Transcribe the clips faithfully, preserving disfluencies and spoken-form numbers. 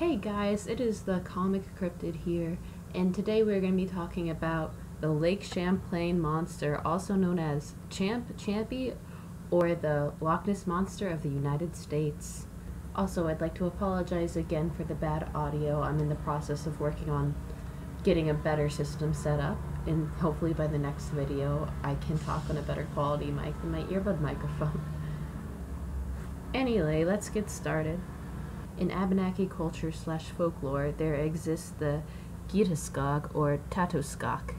Hey guys, it is the Comic Cryptid here, and today we're going to be talking about the Lake Champlain monster, also known as Champ, Champy, or the Loch Ness Monster of the United States. Also, I'd like to apologize again for the bad audio. I'm in the process of working on getting a better system set up, and hopefully by the next video I can talk on a better quality mic than my earbud microphone. Anyway, let's get started. In Abenaki culture slash folklore, there exists the Gitaskog or Tatoskok.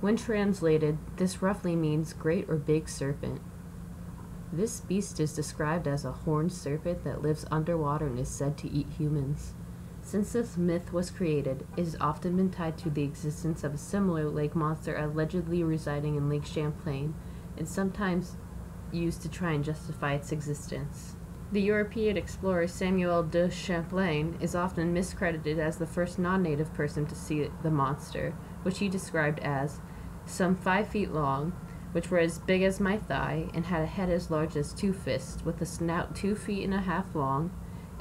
When translated, this roughly means great or big serpent. This beast is described as a horned serpent that lives underwater and is said to eat humans. Since this myth was created, it has often been tied to the existence of a similar lake monster allegedly residing in Lake Champlain, and sometimes used to try and justify its existence. The European explorer Samuel de Champlain is often miscredited as the first non-native person to see the monster, which he described as some five feet long, which were as big as my thigh, and had a head as large as two fists, with a snout two feet and a half long,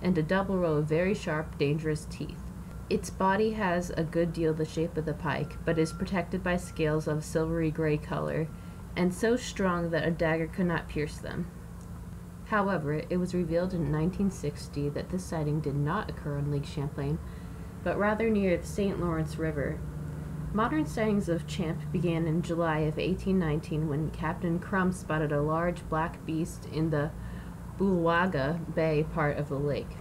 and a double row of very sharp, dangerous teeth. Its body has a good deal the shape of the pike, but is protected by scales of a silvery gray color, and so strong that a dagger could not pierce them. However, it was revealed in nineteen sixty that this sighting did not occur on Lake Champlain, but rather near the Saint Lawrence River. Modern sightings of Champ began in July of eighteen nineteen when Captain Crump spotted a large black beast in the Bulwagga Bay part of the lake.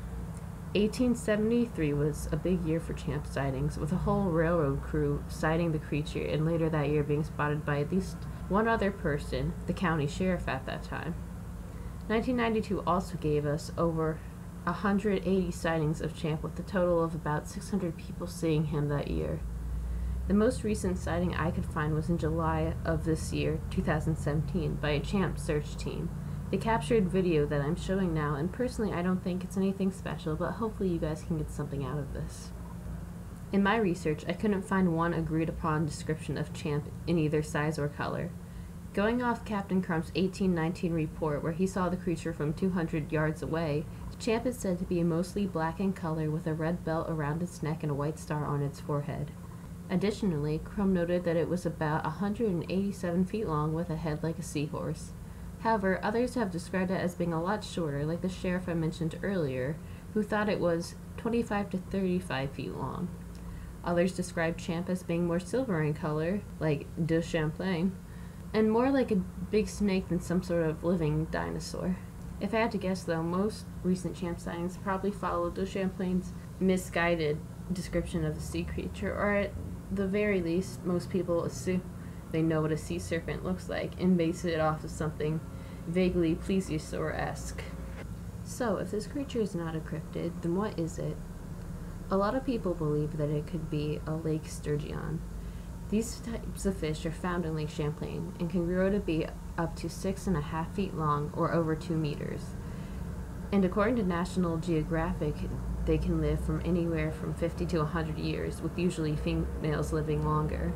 eighteen seventy-three was a big year for Champ sightings, with a whole railroad crew sighting the creature, and later that year being spotted by at least one other person, the county sheriff at that time. nineteen ninety-two also gave us over one hundred eighty sightings of Champ, with a total of about six hundred people seeing him that year. The most recent sighting I could find was in July of this year, two thousand seventeen, by a Champ search team. They captured video that I'm showing now, and personally I don't think it's anything special, but hopefully you guys can get something out of this. In my research, I couldn't find one agreed-upon description of Champ in either size or color. Going off Captain Crump's eighteen nineteen report, where he saw the creature from two hundred yards away, Champ is said to be mostly black in color, with a red belt around its neck and a white star on its forehead. Additionally, Crump noted that it was about one hundred eighty-seven feet long, with a head like a seahorse. However, others have described it as being a lot shorter, like the sheriff I mentioned earlier, who thought it was twenty-five to thirty-five feet long. Others describe Champ as being more silver in color, like de Champlain, and more like a big snake than some sort of living dinosaur. If I had to guess though, most recent Champ sightings probably followed de Champlain's misguided description of the sea creature, or at the very least, most people assume they know what a sea serpent looks like and base it off of something vaguely plesiosaur-esque. So, if this creature is not a cryptid, then what is it? A lot of people believe that it could be a Lake Sturgeon. These types of fish are found in Lake Champlain and can grow to be up to six and a half feet long, or over two meters. And according to National Geographic, they can live from anywhere from fifty to one hundred years, with usually females living longer.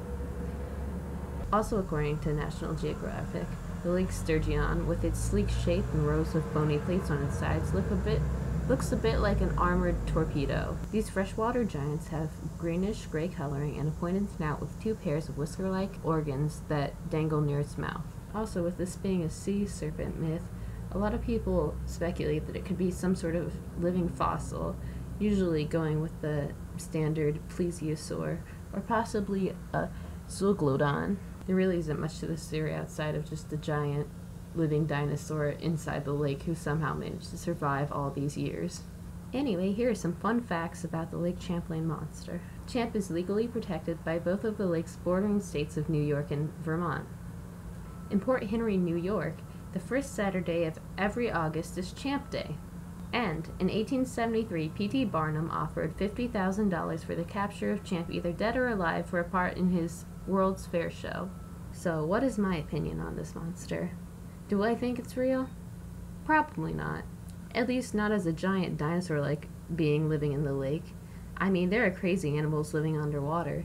Also according to National Geographic, the Lake Sturgeon, with its sleek shape and rows of bony plates on its sides, look a bit, looks a bit like an armored torpedo. These freshwater giants have greenish-gray coloring and a pointed snout with two pairs of whisker-like organs that dangle near its mouth. Also, with this being a sea serpent myth, a lot of people speculate that it could be some sort of living fossil, usually going with the standard plesiosaur, or possibly a zeuglodon. There really isn't much to this theory outside of just the giant living dinosaur inside the lake who somehow managed to survive all these years. Anyway, here are some fun facts about the Lake Champlain monster. Champ is legally protected by both of the lake's bordering states of New York and Vermont. In Port Henry, New York, the first Saturday of every August is Champ Day. And in eighteen seventy-three, P T Barnum offered fifty thousand dollars for the capture of Champ, either dead or alive, for a part in his World's Fair show. So what is my opinion on this monster? Do I think it's real? Probably not. At least not as a giant dinosaur-like being living in the lake. I mean, there are crazy animals living underwater,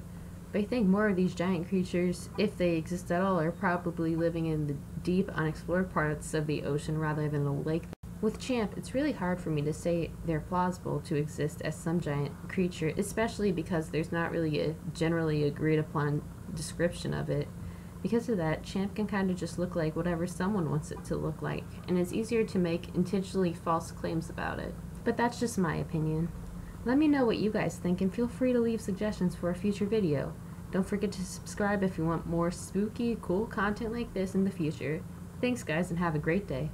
but I think more of these giant creatures, if they exist at all, are probably living in the deep, unexplored parts of the ocean rather than a lake With Champ, it's really hard for me to say they're plausible to exist as some giant creature, especially because there's not really a generally agreed upon description of it. Because of that, Champ can kind of just look like whatever someone wants it to look like, and it's easier to make intentionally false claims about it. But that's just my opinion. Let me know what you guys think, and feel free to leave suggestions for a future video. Don't forget to subscribe if you want more spooky, cool content like this in the future. Thanks guys, and have a great day.